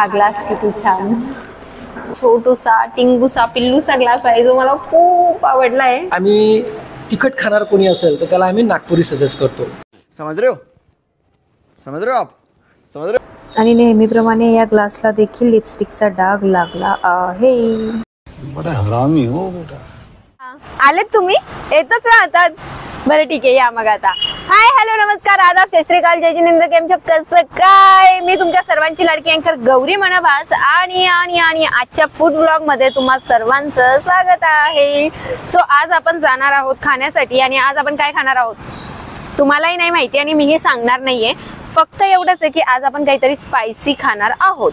हा ग्लास किती छान, छोटूसा टिंगूसा पिल्लूसा ग्लास आहे जो मला खूप आवडला आहे। आम्ही तिखट खाणार कोणी असेल तर त्याला आम्ही नागपुरी सजेस्ट करतो। समज रहे हो आप समज रहे हो। आणि नेहमीप्रमाणे या ग्लासला देखील लिपस्टिकचा डाग लागला आहे। बड़ा हरामी हो बेटा। आले तुम्ही येतच राहतात। बरं ठीक आहे या मग आता। हाय हॅलो नमस्कार आदाब शस्त्रीकाल जय जिनेंद्र केम छो कसं काय। मी तुमच्या सर्वांची लाडकी अँकर गौरी मनाभास आणि आणि आणि आजच्या फूड ब्लॉग मध्ये तुम्हा सर्वांचं स्वागत आहे। सो आज आपण जाणार आहोत खाण्यासाठी आणि आज आपण काय खाणार आहोत तुम्हालाही नाही माहिती आणि मीही सांगणार नाहीये। फक्त एवढंच आहे की आज आपण काहीतरी स्पायसी खाणार आहोत।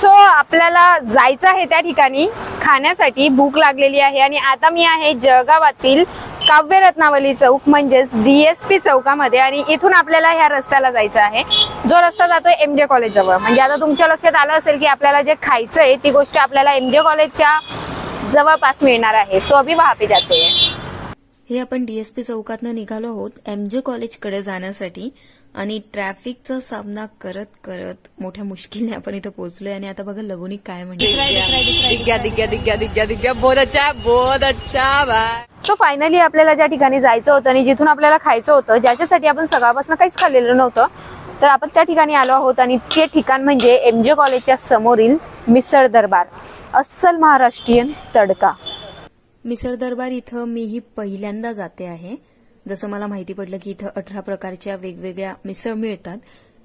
सो आपल्याला जायचं आहे त्या ठिकाणी खाण्यासाठी, भूक लागलेली आहे। आणि आता मी आहे जळगावातील काव्य रत्नावली चौक म्हणजेच DSP चौकामध्ये आणि इथून आपल्याला ह्या रस्त्याला जायचं आहे जो रस्ता जातोय MJ कॉलेज जवळ। म्हणजे आता तुमच्या लक्षात आलं असेल की आपल्याला जे खायचं आहे ती गोष्ट आपल्याला MJ कॉलेजच्या जवळपास मिळणार आहे। सो अभी वहां पे जाते है। हे आपण DSP चौकातून निघालो आहोत MJ कॉलेजकडे जाण्यासाठी आणि ट्रॅफिकचा सामना करत करत मोठ्या मुश्किलने आपण इथे पोहोचलोय। आणि आता बघा लवणी काय म्हणते। बहुत अच्छा बाय। सो फायनली आपल्याला ज्या ठिकाणी जायचं होतं आणि जिथून आपल्याला खायचं होतं ज्याच्यासाठी आपण सकाळपासून काहीच खाल्लेलं नव्हतं तर आपण त्या ठिकाणी आलो आहोत। आणि ते ठिकाण म्हणजे MJ कॉलेजच्या समोरील मिसळ दरबार, अस्सल महाराष्ट्रीयन तडका। मिसळ दरबार इथं मीही पहिल्यांदा जाते आहे। जसं मला माहिती पडलं की इथं 18 प्रकारच्या वेगवेगळ्या मिसळ मिळतात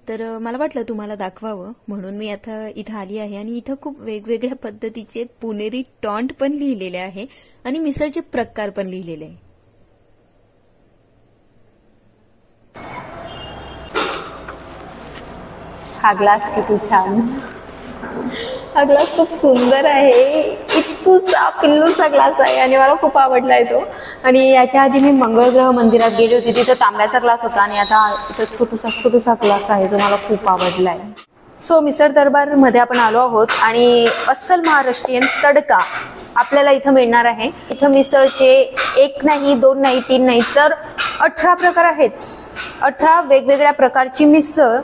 तर मला वाटलं तुम्हाला दाखवावं म्हणून मी आता इथं आली आहे। आणि इथं खूप वेगवेगळ्या पद्धतीचे पुणेरी टॉन्ट पण लिहिलेले आहे आणि मिसळचे प्रकार पण लिहिलेले आहे। हा ग्लास किती छान, हा ग्लास खूप सुंदर आहे। इतूसा पिल्लूसा ग्लास आहे आणि मला खूप आवडला आहे तो। आणि याच्या आधी मी मंगळग्रह मंदिरात गेली होती तिथं तांब्याचा ग्लास होता आणि आता इथं छोटूसा ग्लास आहे जो मला खूप आवडला आहे। सो मिसळ दरबार मध्ये आपण आलो आहोत आणि अस्सल महाराष्ट्रीयन तडका आपल्याला इथं मिळणार आहे। इथं मिसळचे 1 नाही 2 नाही 3 नाही तर 18 प्रकार आहेत। 18 वेगवेगळ्या प्रकारची मिसळ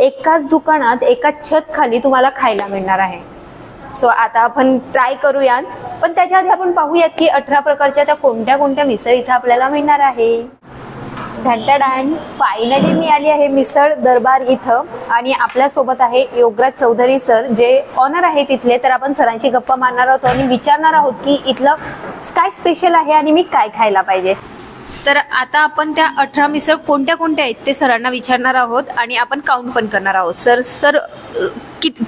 एकाच दुकानात एकाच छत खाली तुम्हाला खायला मिळणार आहे। सो आता आपण ट्राय करूयात पण त्याच्या आधी आपण पाहूयात की 18 प्रकारच्या त्या कोणत्या कोणत्या मिसळ इथं आपल्याला मिळणार आहे। धडधडान फायनली मी आली आहे मिसळ दरबार इथं आणि आपल्या सोबत आहे योगराज चौधरी सर जे ऑनर आहे तिथले। तर आपण सरांची गप्पा मारणार आहोत आणि विचारणार आहोत की इथलं काय स्पेशल आहे आणि मी काय खायला पाहिजे। तर आता आपण त्या 18 मिसळ कोणत्या कोणत्या आहेत ते सरांना विचारणार आहोत आणि आपण काउंट पण करणार आहोत। सर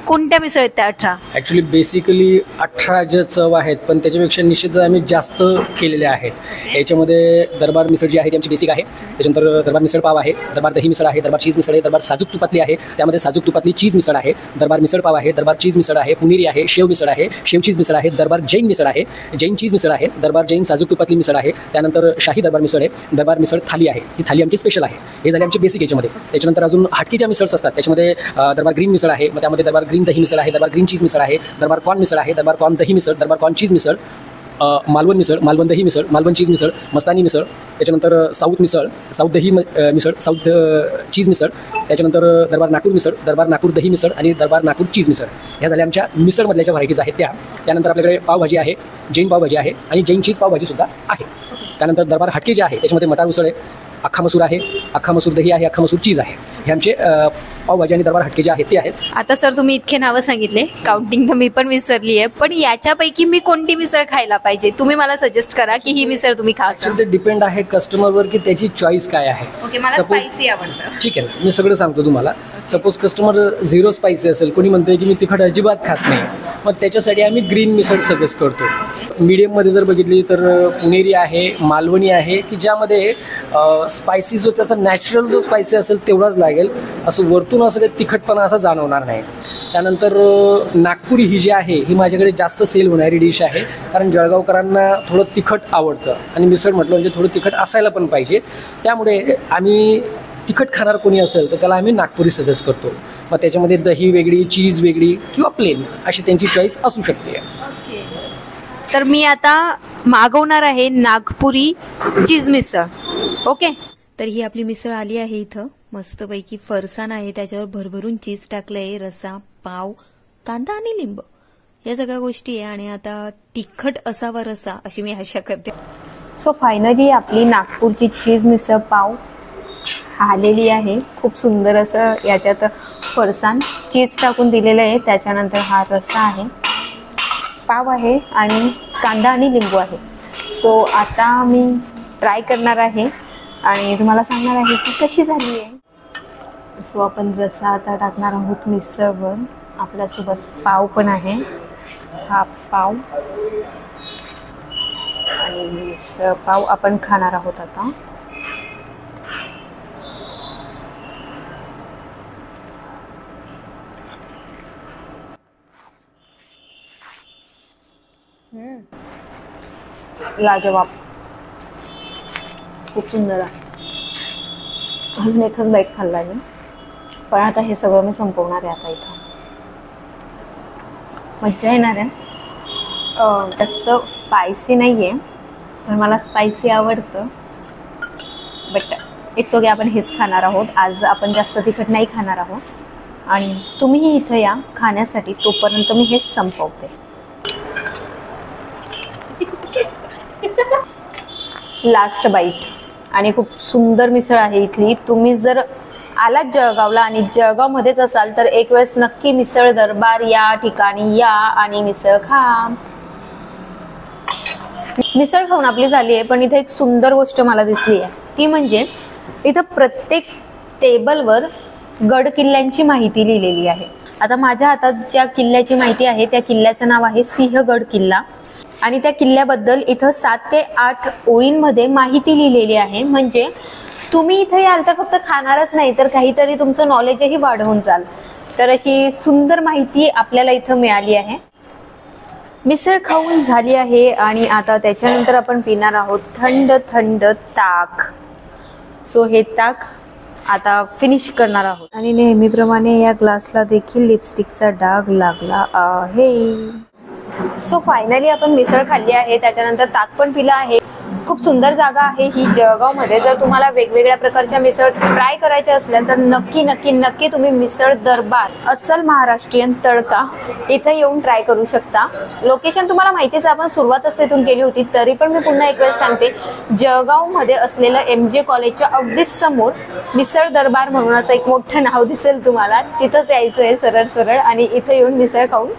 कोणत्या मिसळ आहेत त्या 18? ॲक्च्युली बेसिकली 18 ज्या चव आहेत पण त्याच्यापेक्षा निश्चित आम्ही जास्त केलेले आहेत। याच्यामध्ये दरबार मिसळ जी आहे ती आमची बेसिक आहे, त्याच्यानंतर दरबार मिसळ पाव आहे, दरबार दही मिसळ आहे, दरबार चीज मिसळ आहे, दरबार साजूक तुपातली आहे त्यामध्ये साजूक तुपातली चीज मिसळ आहे, दरबार मिसळ पाव आहे, दरबार चीज मिसळ आहे, पुणेरी आहे, शेव मिसळ आहे, शेव चीज मिसळ आहे, दरबार जैन मिसळ आहे, जैन चीज मिसळ आहे, दरबार जैन साजूक तुपातली मिसळ आहे, त्यानंतर शाही दरबार मिसळ आहे, दरबार मिसळ थाली आहे, ही थाली आमची स्पेशल आहे। हे झाले आमची बेसिक याच्यामध्ये। त्याच्यानंतर अजून हटकी ज्या मिसळ्स असतात त्याच्यामध्ये दरबार ग्रीन मिसळ आहे, त्यामध्ये दरबार ग्रीन दही मिसळ आहे, दरबार ग्रीन चीज मिसळ आहे, दरबार कॉर्न मिसळ आहे, दरबार कॉर्न दही मिसळ, दरबार कॉर्न चीज मिसळ, मालवण मिसळ, मालवण दही मिसळ, मालवण चीज मिसळ, मस्तानी मिसळ, त्याच्यानंतर साऊथ मिसळ, साऊथ दही मिसळ, साऊथ चीज मिसळ, त्याच्यानंतर दरबार नागपूर मिसळ, दरबार नागपूर दही मिसळ आणि दरबार नागपूर चीज मिसळ। ह्या झाल्या आमच्या मिसळमधल्या ज्या व्हरायटीज आहेत त्या। त्यानंतर आपल्याकडे पावभाजी आहे, जैन पावभाजी आहे आणि जैन चीज पावभाजी सुद्धा आहे। त्यानंतर दरबार हटके जे आहे त्याच्यामध्ये मटार उसळ आहे, अख्खा मसूर आहे, अख्खा मसूर दही आहे, अख्खा मसूर चीज आहे। हे आमचे पावभाजी आणि दरबार हटके जे आहेत ते आहेत। आता सर तुम्ही इतके नावं सांगितले, काउंटिंग तर मी पण विसरली आहे, पण याच्यापैकी मी कोणती मिसळ खायला पाहिजे तुम्ही मला सजेस्ट करा की ही मिसळ तुम्ही खा। ते डिपेंड आहे कस्टमरवर की त्याची चॉईस काय आहे। ओके मला स्पायसी आवडतं, ठीक आहे मी सगळं सांगतो तुम्हाला। सपोज कस्टमर 0 स्पायसी असेल, कोणी म्हणते की मी तिखट अजिबात खात नाही, मग त्याच्यासाठी आम्ही ग्रीन मिसळ सजेस्ट करतो। मीडियममध्ये जर बघितली तर पुणेरी आहे, मालवणी आहे की ज्यामध्ये स्पायसी जो त्याचा नॅचरल जो स्पायसी असेल तेवढाच लागेल, असं वरतून असं काही तिखटपणा असा जाणवणार नाही। त्यानंतर नागपुरी ही जी आहे ही माझ्याकडे जास्त सेल होणारी डिश आहे कारण जळगावकरांना थोडं तिखट आवडतं आणि मिसळ म्हटलं म्हणजे थोडं तिखट असायला पण पाहिजे। त्यामुळे आम्ही तिखट खाणार कोणी असेल तर त्याला आम्ही नागपुरी सजेस्ट करतो। मग त्याच्यामध्ये दही वेगळी, चीज वेगळी किंवा प्लेन अशी त्यांची चॉईस असू शकते। तर मी आता मागवणार आहे नागपुरी चीज मिसळ। ओके तर ही आपली मिसळ आली आहे इथं, मस्तपैकी फरसाण आहे त्याच्यावर भरभरून चीज टाकलं आहे, रसा पाव कांदा आणि लिंब या सगळ्या गोष्टी आहे आणि आता तिखट असावर असा अशी मी आशा करते। सो फायनली आपली नागपूरची चीज मिसळ पाव आलेली आहे। खूप सुंदर असं याच्यात फरसान चीज टाकून दिलेलं आहे, त्याच्यानंतर हा रस्सा आहे, पाव आहे आणि कांदा आणि लिंबू आहे। सो आता मी ट्राय करणार आहे आणि तुम्हाला सांगणार आहे की कशी झाली आहे। सो आपण रस्सा आता टाकणार आहोत मिसळवर, आपल्यासोबत पाव पण आहे, हा पाव आणि मिसळ पाव आपण खाणार आहोत आता। लाजवाब, खूप सुंदर आहे। अजून एकच बाईट खाल्ला आहे पण आता हे सगळं मी संपवणार आहे आता इथं। मज्जा येणार आहे, जास्त स्पायसी नाही आहे पण मला स्पायसी आवडतं, बट इट्स ओके, आपण हेच खाणार आहोत आज। आपण जास्त तिखट नाही खाणार आहोत आणि तुम्हीही इथं या खाण्यासाठी, तोपर्यंत मी हेच संपवते। लास्ट बाईट आणि खूप सुंदर मिसळ आहे इथली। तुम्ही जर आलात जळगावला आणि जळगावमध्येच असाल तर एक वेळेस नक्की मिसळ दरबार या ठिकाणी या आणि मिसळ खा। मिसळ खाऊन आपली झाली आहे पण इथे एक सुंदर गोष्ट मला दिसली आहे, ती म्हणजे इथं प्रत्येक टेबलवर गड किल्ल्यांची माहिती लिहिलेली आहे। आता माझ्या हातात ज्या किल्ल्याची माहिती आहे त्या किल्ल्याचं नाव आहे सिंहगड किल्ला आणि त्या किल्ल्याबद्दल इथं 7 ते 8 ओळींमध्ये माहिती लिहिलेली आहे। म्हणजे तुम्ही इथे याल तर फक्त खाणारच नाही तर काहीतरी तुमचं नॉलेजही वाढवून जाल। तर अशी सुंदर माहिती आपल्याला इथं मिळाली आहे। मिसळ खाऊन झाली आहे आणि आता त्याच्यानंतर आपण पिणार आहोत थंड थंड ताक। सो हे ताक आता फिनिश करणार आहोत आणि नेहमीप्रमाणे या ग्लासला देखील लिपस्टिकचा डाग लागला आहे। सो फायनली आपण मिसळ खाल्ली आहे, त्याच्यानंतर ताक पण पिला आहे। खूप सुंदर जागा आहे ही जळगाव मध्ये। जर तुम्हाला वेगवेगळ्या प्रकारच्या मिसळ ट्राय करायच्या असल्या तर नक्की नक्की नक्की तुम्ही मिसळ दरबार अस्सल महाराष्ट्रीयन तडका इथे येऊन ट्राय करू शकता। लोकेशन तुम्हाला माहितीच, आपण सुरुवातच तिथून केली होती, तरी पण मी पुन्हा एक वेळेस सांगते, जळगाव मध्ये असलेलं MJ कॉलेजच्या अगदीच समोर मिसळ दरबार म्हणून असं एक मोठं नाव दिसेल तुम्हाला, तिथंच यायचं आहे सरळ सरळ आणि इथे येऊन मिसळ खाऊन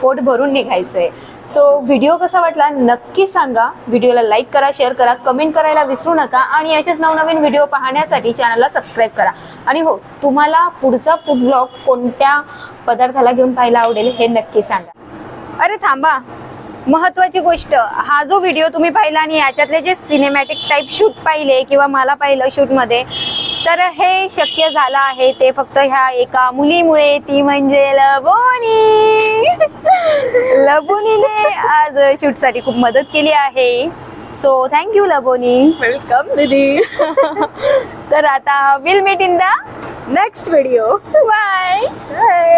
पोट भरून निघायचंय। सो व्हिडिओ कसा वाटला नक्की सांगा, व्हिडिओला लाईक करा, शेअर करा, कमेंट करायला विसरू नका आणि असेच नवनवीन व्हिडिओ पाहण्यासाठी चॅनलला सबस्क्राईब करा। आणि हो, तुम्हाला पुढचा फूड ब्लॉग कोणत्या पदार्थाला घेऊन पाहायला आवडेल हे नक्की सांगा। अरे थांबा, महत्वाची गोष्ट, हा जो व्हिडिओ तुम्ही पाहिला आणि याच्यातले जे सिनेमॅटिक टाईप शूट पाहिले किंवा मला पाहिलं शूटमध्ये, तर हे शक्य झालं आहे ते फक्त ह्या एका मुलीमुळे, ती म्हणजे लबोनी। लबोनीने आज शूटसाठी खूप मदत केली आहे। सो थँक्यू लबोनी, वेलकम दीदी। तर आता will meet in the next video, bye bye.